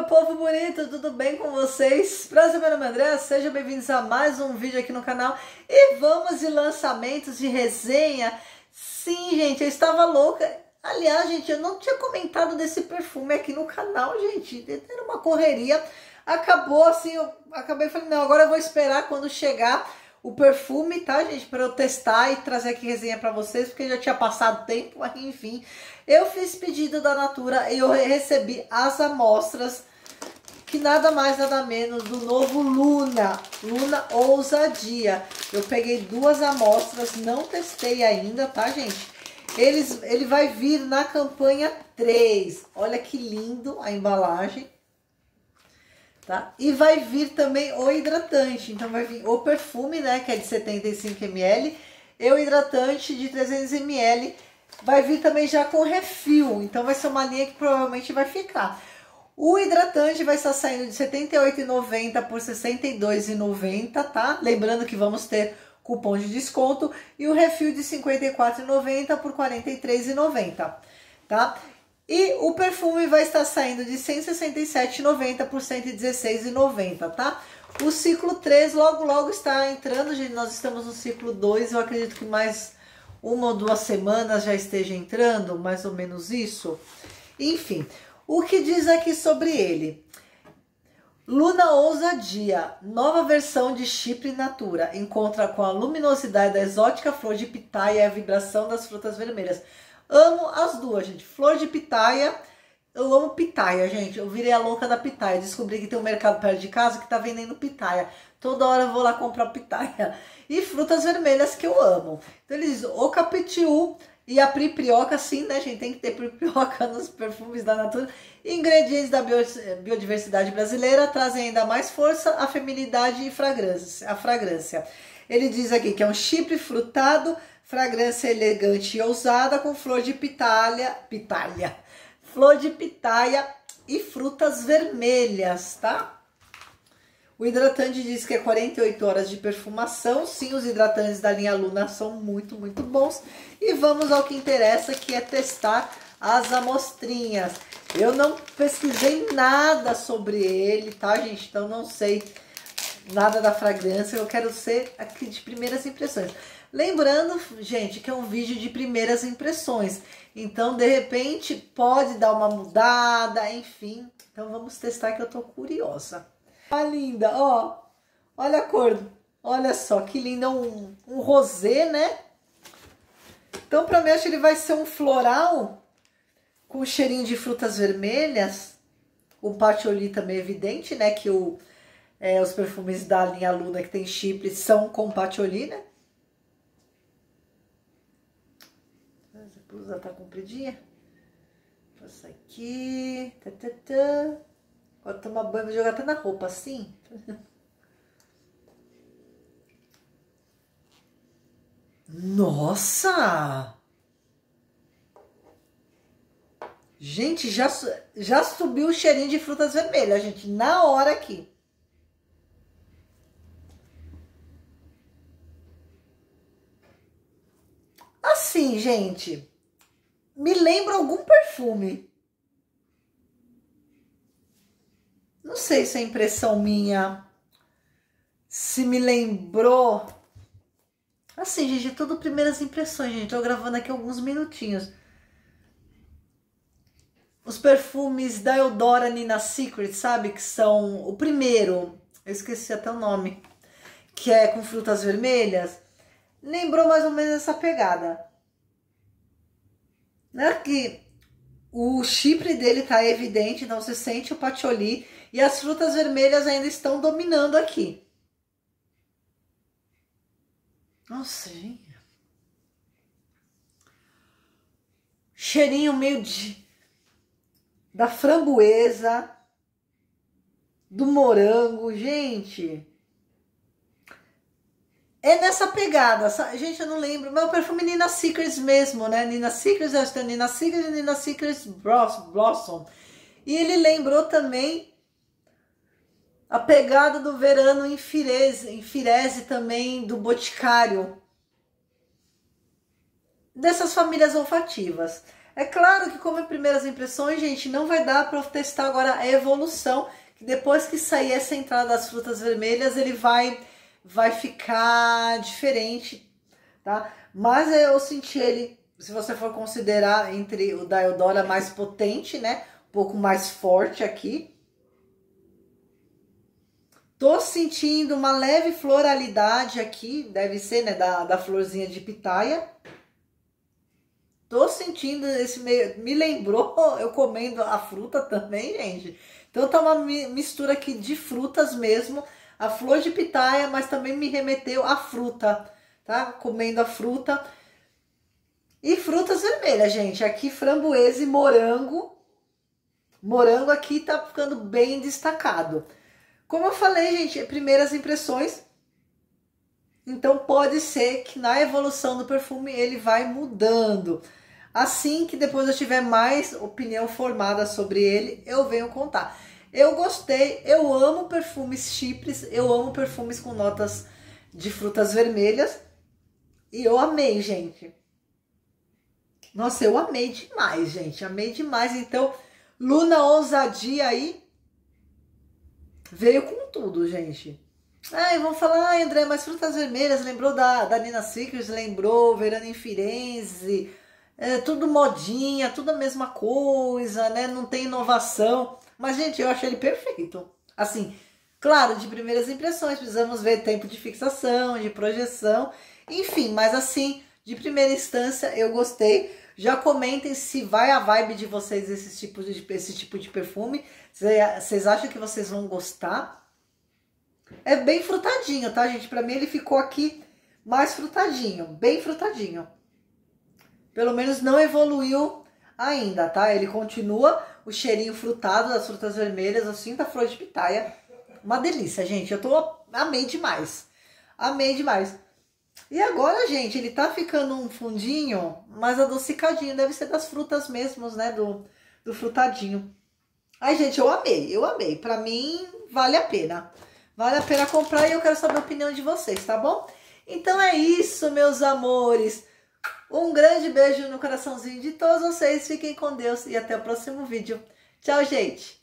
meu povo bonito, tudo bem com vocês? Prazer, meu nome é André, sejam bem-vindos a mais um vídeo aqui no canal. E vamos de lançamentos, de resenha. Sim, gente, eu estava louca. Aliás, gente, eu não tinha comentado desse perfume aqui no canal, gente. Era uma correria. Acabou assim, eu acabei falando, não, agora eu vou esperar quando chegar o perfume, tá, gente? Para eu testar e trazer aqui resenha para vocês, porque já tinha passado tempo, mas enfim. Eu fiz pedido da Natura e eu recebi as amostras, que nada mais, nada menos, do novo Luna Ousadia. Eu peguei duas amostras, não testei ainda, tá, gente? Ele vai vir na campanha 3. Olha que lindo a embalagem. Tá? E vai vir também o hidratante, então vai vir o perfume, né, que é de 75 ml, e o hidratante de 300 ml. Vai vir também já com refil, então vai ser uma linha que provavelmente vai ficar. O hidratante vai estar saindo de R$ 78,90 por R$ 62,90, tá? Lembrando que vamos ter cupom de desconto. E o refil de R$ 54,90 por R$ 43,90, tá? E o perfume vai estar saindo de R$ 167,90 por R$ 116,90, tá? O ciclo 3 logo, logo está entrando, gente. Nós estamos no ciclo 2, eu acredito que mais uma ou duas semanas já esteja entrando, mais ou menos isso. Enfim, o que diz aqui sobre ele? Luna Ousadia, nova versão de Chipré Natura. Encontra com a luminosidade da exótica flor de pitaia e a vibração das frutas vermelhas. Amo as duas, gente. Flor de pitaia. Eu amo pitaia, gente. Eu virei a louca da pitaia. Descobri que tem um mercado perto de casa que tá vendendo pitaia. Toda hora eu vou lá comprar pitaia. E frutas vermelhas que eu amo. Então ele diz, o capitiú e a priprioca, sim, né, gente? Tem que ter priprioca nos perfumes da Natura. Ingredientes da biodiversidade brasileira trazem ainda mais força à feminilidade e fragrância. A fragrância. Ele diz aqui que é um chipré frutado, fragrância elegante e ousada com flor de pitaia, flor de pitaia e frutas vermelhas, tá? O hidratante diz que é 48 horas de perfumação. Sim, os hidratantes da linha Luna são muito, muito bons. E vamos ao que interessa, que é testar as amostrinhas. Eu não pesquisei nada sobre ele, tá, gente? Então não sei nada da fragrância. Eu quero ser aqui de primeiras impressões. Lembrando, gente, que é um vídeo de primeiras impressões. Então, de repente, pode dar uma mudada, enfim. Então, vamos testar, que eu tô curiosa. Ah, linda, ó. Olha a cor. Olha só, que linda. Um rosé, né? Então, pra mim, acho que ele vai ser um floral com cheirinho de frutas vermelhas. O patchouli também é evidente, né? Que os perfumes da linha Luna, que tem Chipré, são com patchouli, né? Essa blusa tá compridinha. Passa aqui. Tá. Agora tomar banho, vou jogar até na roupa, assim. Nossa! Gente, já subiu o cheirinho de frutas vermelhas, gente. Na hora aqui. Assim, gente, me lembra algum perfume. Não sei se é impressão minha, se me lembrou. Assim, gente, é tudo primeiras impressões, gente. Tô gravando aqui alguns minutinhos. Os perfumes da Eudora, Nina Secrets, sabe? Que são o primeiro, eu esqueci até o nome, que é com frutas vermelhas. Lembrou mais ou menos essa pegada. Né? Que o Chipré dele tá evidente, então você sente o patchouli. E as frutas vermelhas ainda estão dominando aqui. Nossa, gente. Cheirinho meio da framboesa, do morango, gente. É nessa pegada, gente, eu não lembro, mas o perfume Nina Secrets mesmo, né? Nina Secrets, acho que é Nina Secrets e Nina Secrets Blossom. E ele lembrou também a pegada do Verano em Firenze, também do Boticário. Dessas famílias olfativas. É claro que, como em primeiras impressões, gente, não vai dar para testar agora a evolução, que depois que sair essa entrada das frutas vermelhas, ele vai ficar diferente, tá? Mas eu senti ele, se você for considerar, entre o da Eudora mais potente, né? Um pouco mais forte aqui. Tô sentindo uma leve floralidade aqui, deve ser, né, da florzinha de pitaia. Tô sentindo esse meio... Me lembrou eu comendo a fruta também, gente. Então tá uma mistura aqui de frutas mesmo. A flor de pitaia, mas também me remeteu à fruta, tá? Comendo a fruta. E frutas vermelhas, gente. Aqui framboesa e morango. Morango aqui tá ficando bem destacado. Como eu falei, gente, primeiras impressões, então pode ser que na evolução do perfume ele vai mudando. Assim que depois eu tiver mais opinião formada sobre ele, eu venho contar. Eu gostei, eu amo perfumes chipres, eu amo perfumes com notas de frutas vermelhas. E eu amei, gente. Nossa, eu amei demais, gente, amei demais. Então, Luna Ousadia aí. Veio com tudo, gente. Aí vão falar, ah, André, mas frutas vermelhas, lembrou da Nina Secrets, lembrou Verano em Firenze, tudo modinha, tudo a mesma coisa, né? Não tem inovação. Mas, gente, eu achei ele perfeito. Assim, claro, de primeiras impressões, precisamos ver tempo de fixação, de projeção, enfim, mas assim, de primeira instância, eu gostei. Já comentem se vai a vibe de vocês esse tipo de perfume. Vocês acham que vocês vão gostar? É bem frutadinho, tá, gente? Pra mim ele ficou aqui mais frutadinho, bem frutadinho. Pelo menos não evoluiu ainda, tá? Ele continua o cheirinho frutado das frutas vermelhas, assim, da flor de pitaia. Uma delícia, gente. Amei demais. Amei demais. E agora, gente, ele tá ficando um fundinho, mas adocicadinho. Deve ser das frutas mesmos, né? Do frutadinho. Ai, gente, eu amei, eu amei. Pra mim, vale a pena. Vale a pena comprar e eu quero saber a opinião de vocês, tá bom? Então é isso, meus amores. Um grande beijo no coraçãozinho de todos vocês. Fiquem com Deus e até o próximo vídeo. Tchau, gente!